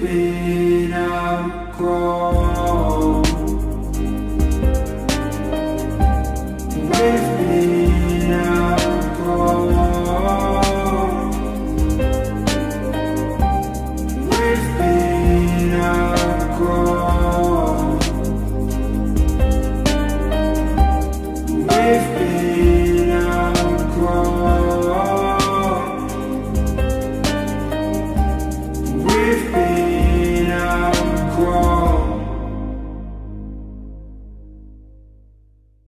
been outgrown.